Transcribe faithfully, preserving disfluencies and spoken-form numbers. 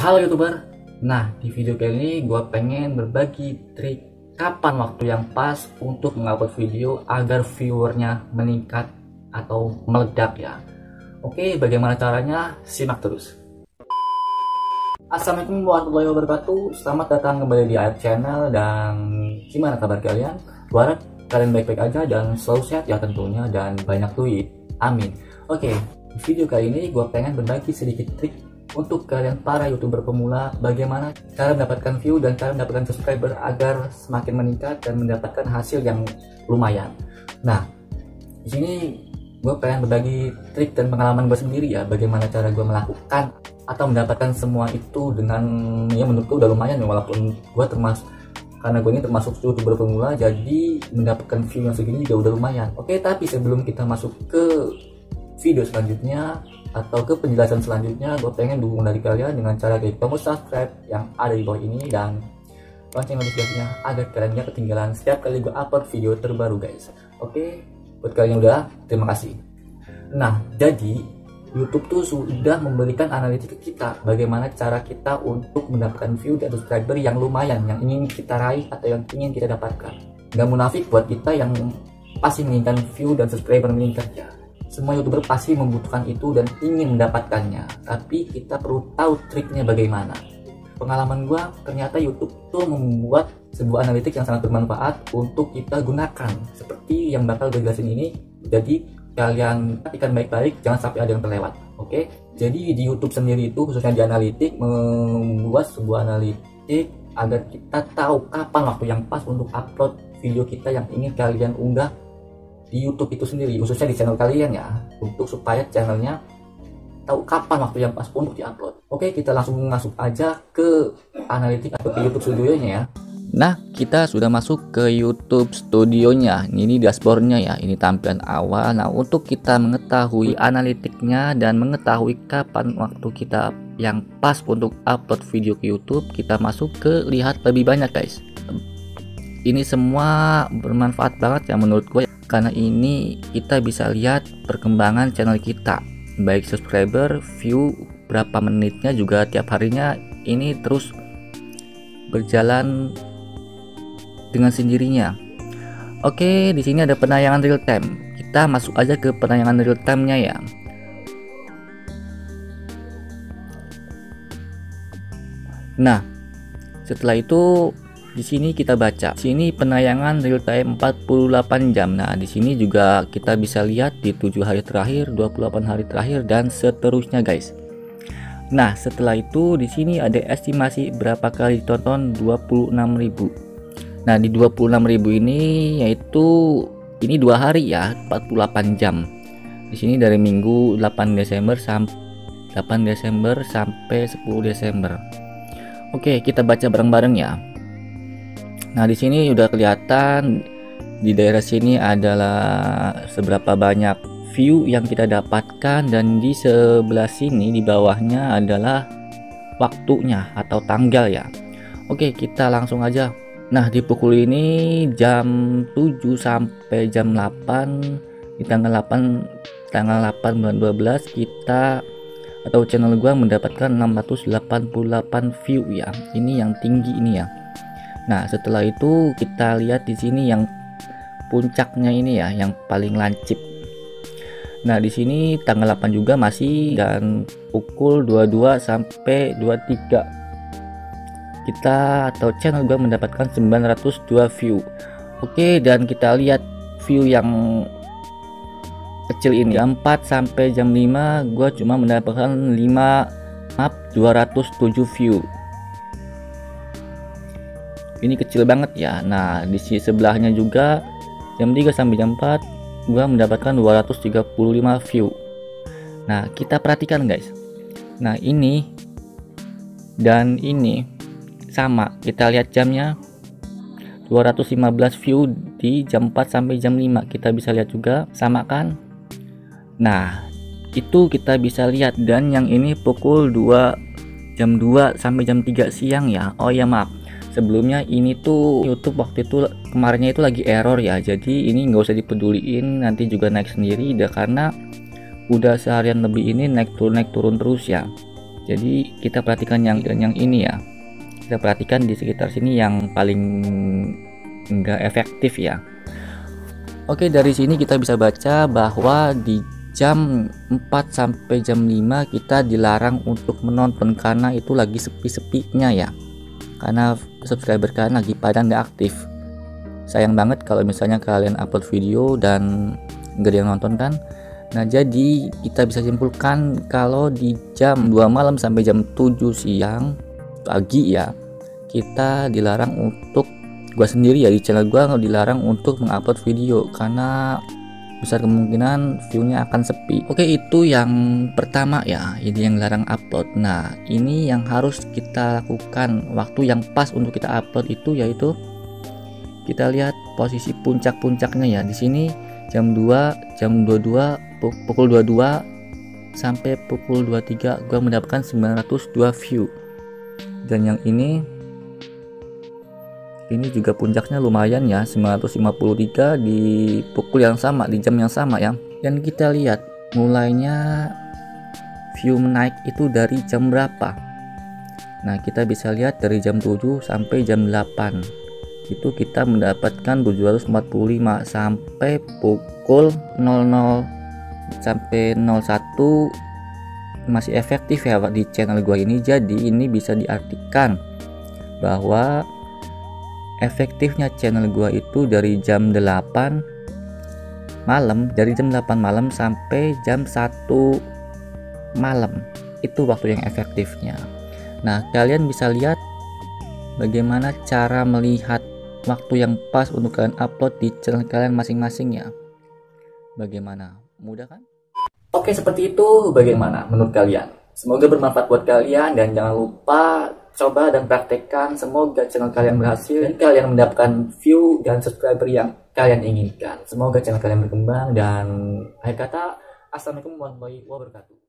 Halo YouTuber, nah di video kali ini gue pengen berbagi trik kapan waktu yang pas untuk mengupload video agar viewernya meningkat atau meledak ya. Oke, bagaimana caranya? Simak terus. Assalamualaikum warahmatullahi wabarakatuh, selamat datang kembali di Ar channel. Dan gimana kabar kalian? Gue harap kalian baik-baik aja dan selalu sehat ya tentunya, dan banyak duit, amin. Oke, di video kali ini gue pengen berbagi sedikit trik untuk kalian para youtuber pemula, bagaimana cara mendapatkan view dan cara mendapatkan subscriber agar semakin meningkat dan mendapatkan hasil yang lumayan. Nah, di sini gue pengen berbagi trik dan pengalaman gue sendiri ya, bagaimana cara gue melakukan atau mendapatkan semua itu dengan ya menurut gue udah lumayan ya, walaupun gue termasuk karena gue ini termasuk youtuber pemula, jadi mendapatkan view yang segini juga udah lumayan. Oke, tapi sebelum kita masuk ke video selanjutnya atau ke penjelasan selanjutnya, gue pengen dukung dari kalian dengan cara klik tombol subscribe yang ada di bawah ini dan lonceng notifikasinya agar kalian gak ketinggalan setiap kali gue upload video terbaru guys. Oke, buat kalian yang udah, terima kasih. Nah, jadi YouTube tuh sudah memberikan analitik ke kita bagaimana cara kita untuk mendapatkan view dan subscriber yang lumayan, yang ingin kita raih atau yang ingin kita dapatkan. Gak munafik buat kita yang pasti menginginkan view dan subscriber meningkat ya. Semua youtuber pasti membutuhkan itu dan ingin mendapatkannya, tapi kita perlu tahu triknya bagaimana. Pengalaman gue, ternyata YouTube tuh membuat sebuah analitik yang sangat bermanfaat untuk kita gunakan, seperti yang bakal gue jelasin ini. Jadi kalian perhatikan baik-baik, jangan sampai ada yang terlewat. Oke? Jadi di YouTube sendiri itu, khususnya di analitik, membuat sebuah analitik agar kita tahu kapan waktu yang pas untuk upload video kita yang ingin kalian unggah di YouTube itu sendiri, khususnya di channel kalian ya, untuk supaya channelnya tahu kapan waktu yang pas untuk diupload. Oke, kita langsung masuk aja ke analitik atau ke YouTube studionya ya. Nah, kita sudah masuk ke YouTube studionya. Ini dashboardnya ya, ini tampilan awal. Nah, untuk kita mengetahui analitiknya dan mengetahui kapan waktu kita yang pas untuk upload video ke YouTube, kita masuk ke lihat lebih banyak guys. Ini semua bermanfaat banget ya menurut gue, karena ini kita bisa lihat perkembangan channel kita, baik subscriber, view, berapa menitnya juga tiap harinya. Ini terus berjalan dengan sendirinya. Oke, di sini ada penayangan real time. Kita masuk aja ke penayangan real time-nya ya. Nah, setelah itu di sini kita baca. Di sini penayangan real time empat puluh delapan jam. Nah, di sini juga kita bisa lihat di tujuh hari terakhir, dua puluh delapan hari terakhir dan seterusnya, guys. Nah, setelah itu di sini ada estimasi berapa kali ditonton, dua puluh enam ribu. Nah, di dua puluh enam ribu ini yaitu ini dua hari ya, empat puluh delapan jam. Di sini dari Minggu delapan Desember sampai delapan Desember sampai sepuluh Desember. Oke, kita baca bareng-bareng ya. Nah, di sini udah kelihatan di daerah sini adalah seberapa banyak view yang kita dapatkan, dan di sebelah sini di bawahnya adalah waktunya atau tanggal ya. Oke, kita langsung aja. Nah, di pukul ini jam tujuh sampai jam delapan, di tanggal delapan tanggal delapan bulan dua belas kita atau channel gua mendapatkan enam ratus delapan puluh delapan view ya. Ini yang tinggi ini ya. Nah, setelah itu kita lihat di sini yang puncaknya ini ya, yang paling lancip. Nah, di sini tanggal delapan juga masih, dan pukul dua puluh dua sampai dua puluh tiga kita atau channel gue mendapatkan sembilan ratus dua view. Oke, dan kita lihat view yang kecil ini, jam empat sampai jam lima gue cuma mendapatkan lima maaf dua ratus tujuh view. Ini kecil banget ya. Nah, di sisi sebelahnya juga jam tiga sampai jam empat gua mendapatkan dua ratus tiga puluh lima view. Nah, kita perhatikan guys. Nah, ini dan ini sama. Kita lihat jamnya, dua ratus lima belas view di jam empat sampai jam lima. Kita bisa lihat juga, sama kan? Nah, itu kita bisa lihat. Dan yang ini pukul dua jam dua sampai jam tiga siang ya. Oh ya, maaf. Sebelumnya ini tuh YouTube waktu itu kemarinnya itu lagi error ya, jadi ini nggak usah dipeduliin, nanti juga naik sendiri udah, karena udah seharian lebih ini naik turun naik turun terus ya. Jadi kita perhatikan yang yang ini ya, kita perhatikan di sekitar sini yang paling enggak efektif ya. Oke, dari sini kita bisa baca bahwa di jam empat sampai jam lima kita dilarang untuk menonton karena itu lagi sepi-sepinya ya, karena subscriber kalian lagi pada nggak aktif. Sayang banget kalau misalnya kalian upload video dan nggak ada yang nonton kan. Nah, jadi kita bisa simpulkan kalau di jam dua malam sampai jam tujuh siang pagi ya, kita dilarang untuk, gua sendiri ya di channel gua dilarang untuk mengupload video karena besar kemungkinan view-nya akan sepi. Oke, itu yang pertama ya, ini yang larang upload. Nah, ini yang harus kita lakukan. Waktu yang pas untuk kita upload itu yaitu kita lihat posisi puncak-puncaknya ya. Di sini jam dua, jam dua puluh dua, pukul dua puluh dua sampai pukul dua puluh tiga gua mendapatkan sembilan ratus dua view. Dan yang ini ini juga puncaknya lumayan ya, sembilan ratus lima puluh tiga di pukul yang sama, di jam yang sama ya. Dan kita lihat mulainya view menaik itu dari jam berapa. Nah, kita bisa lihat dari jam tujuh sampai jam delapan itu kita mendapatkan tujuh ratus empat puluh lima sampai pukul nol nol sampai nol satu masih efektif ya di channel gua ini. Jadi ini bisa diartikan bahwa efektifnya channel gua itu dari jam delapan malam, dari jam delapan malam sampai jam satu malam, itu waktu yang efektifnya. Nah, kalian bisa lihat bagaimana cara melihat waktu yang pas untuk kalian upload di channel kalian masing-masing ya. Bagaimana? Mudah kan? Oke, seperti itu. Bagaimana menurut kalian? Semoga bermanfaat buat kalian dan jangan lupa coba dan praktekkan, semoga channel kalian berhasil dan kalian mendapatkan view dan subscriber yang kalian inginkan. Semoga channel kalian berkembang dan akhir kata, assalamualaikum warahmatullahi wabarakatuh.